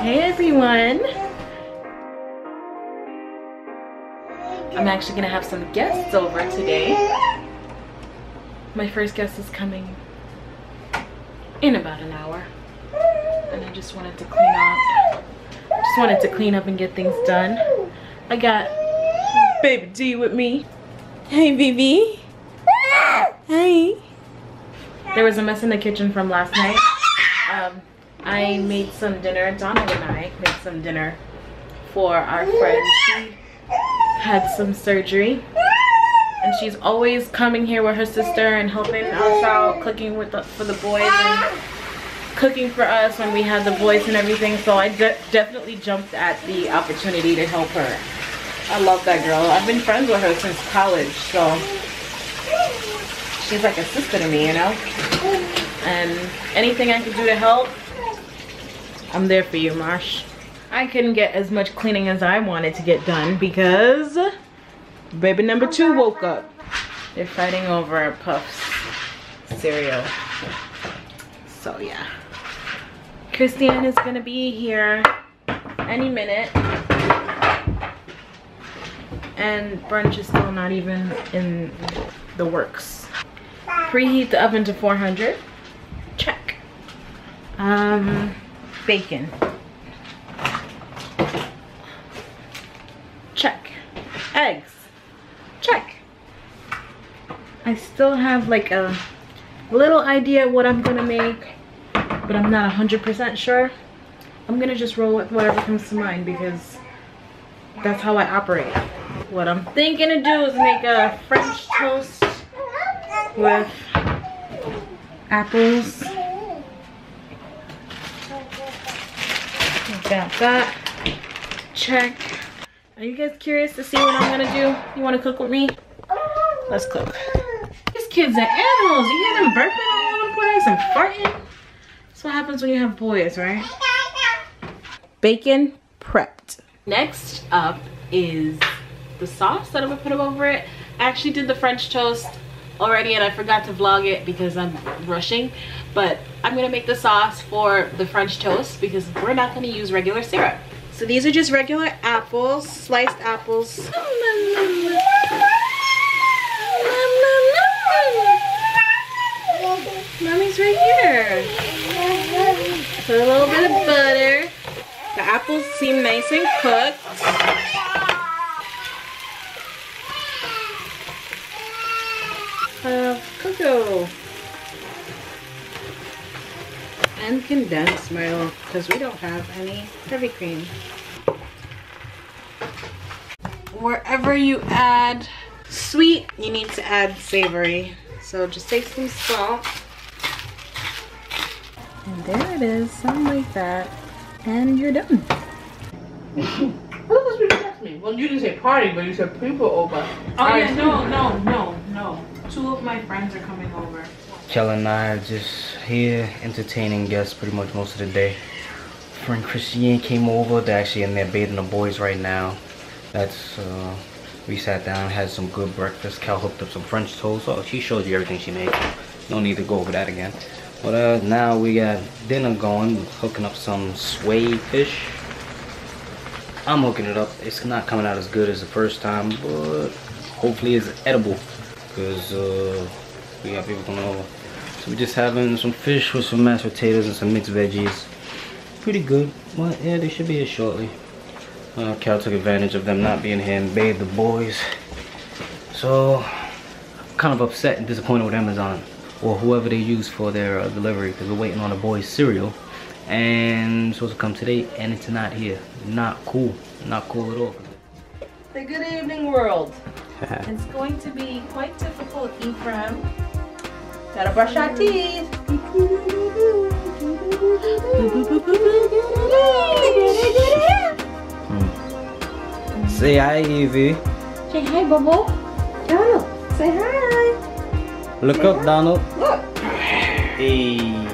Hey everyone! I'm actually gonna have some guests over today. My first guest is coming in about an hour, and I just wanted to clean up. And get things done. I got Baby Dee with me. Hey, baby. Hi. There was a mess in the kitchen from last night. I made some dinner. Donald and I made some dinner for our friend. She had some surgery, and she's always coming here with her sister and helping us out, cooking for the boys and cooking for us when we had the boys and everything. So I definitely jumped at the opportunity to help her. I love that girl. I've been friends with her since college, so she's like a sister to me, you know? And anything I can do to help, I'm there for you, Marsh. I couldn't get as much cleaning as I wanted to get done because baby number two woke up. They're fighting over Puff's cereal. So yeah. Christine is gonna be here any minute. And brunch is still not even in the works. Preheat the oven to 400. Check. Bacon. Check. Eggs. Check. I still have like a little idea what I'm gonna make, but I'm not 100% sure. I'm gonna just roll with whatever comes to mind because that's how I operate. What I'm thinking to do is make a French toast with apples. Got that. Check. Are you guys curious to see what I'm gonna do? You wanna cook with me? Let's cook. These kids are animals. You hear them burping all over the place and farting? That's what happens when you have boys, right? Bacon prepped. Next up is the sauce that I'm gonna put over it. I actually did the French toast already and I forgot to vlog it because I'm rushing, but I'm gonna make the sauce for the French toast because we're not gonna use regular syrup. So these are just regular apples, sliced apples. Mommy's right here. Put a little bit of butter. The apples seem nice and cooked. Cocoa and condensed milk because we don't have any heavy cream. Wherever you add sweet, you need to add savory. So just take some salt. And there it is, something like that. And you're done. What did you text me? Well, you didn't say party, but you said people over. Oh yeah, no. Two of my friends are coming over. Kell and I are just here entertaining guests pretty much most of the day. Friend Christine came over. They're actually in there bathing the boys right now. That's we sat down, had some good breakfast. Kell hooked up some French toast. Oh, she showed you everything she made. No need to go over that again. But now we got dinner going. Hooking up some sway fish. I'm hooking it up. It's not coming out as good as the first time, but hopefully it's edible. Because we got people coming over. So we're just having some fish with some mashed potatoes and some mixed veggies. Pretty good. Well, yeah, they should be here shortly. Kell took advantage of them not being here and bathed the boys. So I'm kind of upset and disappointed with Amazon or whoever they use for their delivery because we're waiting on the boys' cereal and it's supposed to come today and it's not here. Not cool. Not cool at all. The good evening world. It's going to be quite difficult, Ephraim. Gotta brush our teeth. Say hi, Evie. Say hi, Bobo. Donald, say hi. Look up, Donald. Look. Hey.